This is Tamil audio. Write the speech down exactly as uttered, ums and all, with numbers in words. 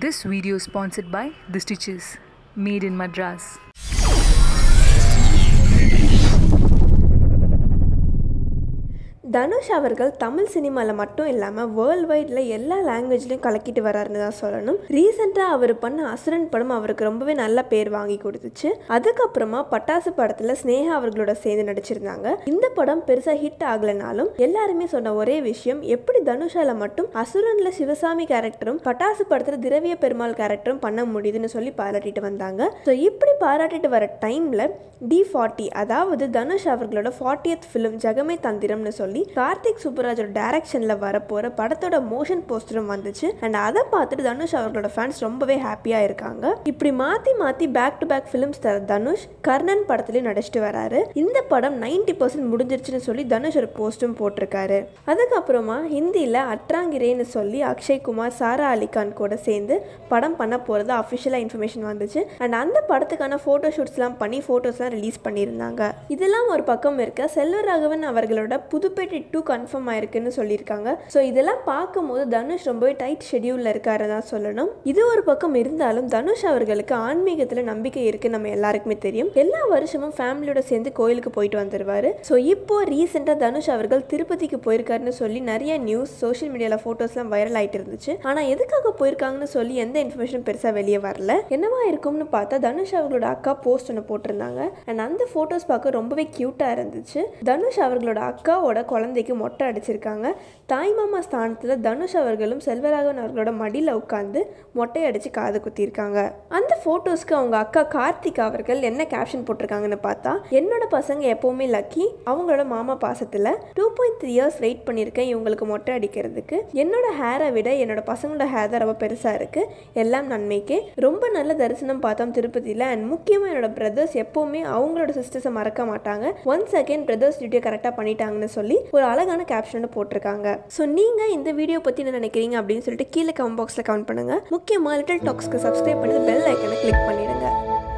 This video is sponsored by The Stitches, made in Madras. Dhanush அவர்கள் தமிழ் சினிமாவில் மட்டும் இல்லாமல் வேர்ல்டு வைடில் எல்லா லாங்குவேஜ்லையும் கலக்கிட்டு வராருன்னு தான் சொல்லணும். ரீசெண்டாக அவர் பண்ண அசுரன் படம் அவருக்கு ரொம்பவே நல்ல பேர் வாங்கி கொடுத்துச்சு. அதுக்கப்புறமா பட்டாசு படத்தில் ஸ்னேகா அவர்களோட சேர்ந்து நடிச்சிருந்தாங்க. இந்த படம் பெருசாக ஹிட் ஆகலைனாலும் எல்லாருமே சொன்ன ஒரே விஷயம், எப்படி தனுஷால மட்டும் அசுரனில் சிவசாமி கேரக்டரும் பட்டாசு படத்தில் திரவிய பெருமாள் கேரக்டரும் பண்ண முடியுதுன்னு சொல்லி பாராட்டிட்டு வந்தாங்க. ஸோ இப்படி பாராட்டிட்டு வர டைமில் டி ஃபார்ட்டி அதாவது தனுஷ் அவர்களோட ஃபார்ட்டியத் ஃபிலிம் ஜகமே தந்திரம்னு சொல்லி கார்த்திக் சுப்பராஜோட டைரக்ஷன்ல வரப்போற படத்தோட மோஷன் போஸ்டரும் வந்துச்சு. அண்ட் அதை பார்த்துட்டு தனுஷ் அவர்களோட ஃபேன்ஸ் ரொம்பவே ஹாப்பியா இருக்காங்க. இப்படி மாத்தி மாத்தி பேக் டு பேக் ஃபிலிம்ஸ் தர தனுஷ் கர்ணன் படத்துலயும் நடிச்சிட்டு வராரு. இந்த படம் நைன்டி பர்சன்ட் முடிஞ்சிருச்சுன்னு சொல்லி தனுஷ் ஒரு போஸ்டும் போட்டிருக்காரு. அதுக்கப்புறமா ஹிந்தியில அட்ராங்கிரேன்னு சொல்லி அக்ஷய் குமார் சாரா அலி கான் கூட சேர்ந்து படம் பண்ண போறதா அஃபிஷியலா இன்ஃபர்மேஷன் வந்துச்சு. அண்ட் அந்த படத்துக்கான போட்டோ ஷூட்ஸ் எல்லாம் பண்ணி போட்டோஸ் எல்லாம் ரிலீஸ் பண்ணியிருந்தாங்க. இதெல்லாம் ஒரு பக்கம் இருக்க செல்வராகவன் அவர்களோட புதுப்பேட்டை டூ கன்ஃபார்ம் ஆயிருக்குன்னு சொல்லியிருக்காங்க. ஸோ இதெல்லாம் பார்க்கும்போது தனுஷ் ரொம்பவே டைட் ஷெடியூலில் இருக்காருன்னு தான் சொல்லணும். இது ஒரு பக்கம் இருந்தாலும் தனுஷ் அவர்களுக்கு ஆன்மீகத்தில் நம்பிக்கை இருக்குன்னு நம்ம எல்லாருக்குமே தெரியும். எல்லா வருஷமும் ஃபேமிலியோட சேர்ந்து கோயிலுக்கு போயிட்டு வந்துடுவார். ஸோ இப்போ ரீசெண்டாக தனுஷ் அவர்கள் திருப்பதிக்கு போயிருக்காருன்னு சொல்லி நிறைய நியூஸ் சோஷியல் மீடியாவில் ஃபோட்டோஸ்லாம் வைரல் ஆகிட்டு இருந்துச்சு. ஆனால் எதுக்காக போயிருக்காங்கன்னு சொல்லி எந்த இன்ஃபர்மேஷனும் பெருசாக வெளியே வரல. என்னவா இருக்கும்னு பார்த்தா தனுஷ் அவர்களோட அக்கா போஸ்ட் ஒன்று போட்டிருந்தாங்க. அண்ட் அந்த ஃபோட்டோஸ் பார்க்க ரொம்பவே க்யூட்டாக இருந்துச்சு. தனுஷ் அவர்களோட அக்காவோட குழந்தைக்கு மொட்டை அடிச்சிருக்காங்க. தாய்மாமா ஸ்தானத்தில் தனுஷ் அவர்களும் செல்வராகவன் அவர்களோட மடியில் உட்காந்து மொட்டை அடித்து காது குத்திருக்காங்க. அந்த ஃபோட்டோஸ்க்கு அவங்க அக்கா கார்த்திக் அவர்கள் என்ன கேப்ஷன் போட்டிருக்காங்கன்னு பார்த்தா, என்னோட பசங்க எப்போவுமே லக்கி, அவங்களோட மாமா பாசத்தில் two point three years wait பண்ணியிருக்கேன் இவங்களுக்கு மொட்டை அடிக்கிறதுக்கு. என்னோட ஹேரை விட என்னோட பசங்களோட ஹேர் தான் ரொம்ப பெருசாக இருக்குது. எல்லாம் நன்மைக்கே. ரொம்ப நல்ல தரிசனம் பார்த்தோம் திருப்பதியில். அண்ட் முக்கியமாக என்னோட பிரதர்ஸ் எப்போவுமே அவங்களோட சிஸ்டர்ஸை மறக்க மாட்டாங்க. ஒன்ஸ் அகெயின் பிரதர்ஸ் டியூட்டியை கரெக்டாக பண்ணிட்டாங்கன்னு சொல்லி ஒரு அழகான கேப்ஷன் போட்டிருக்காங்க. ஸோ நீங்க இந்த வீடியோ பத்தி என்ன நினைக்கிறீங்க அப்படின்னு சொல்லிட்டு கீழே கமெண்ட் பாக்ஸ்ல கமெண்ட் பண்ணுங்க. முக்கியமா லிட்டில் டாக்ஸ்க்கு சப்ஸ்கிரைப் பண்ணி பெல் ஐக்கனை கிளிக் பண்ணிடுங்க.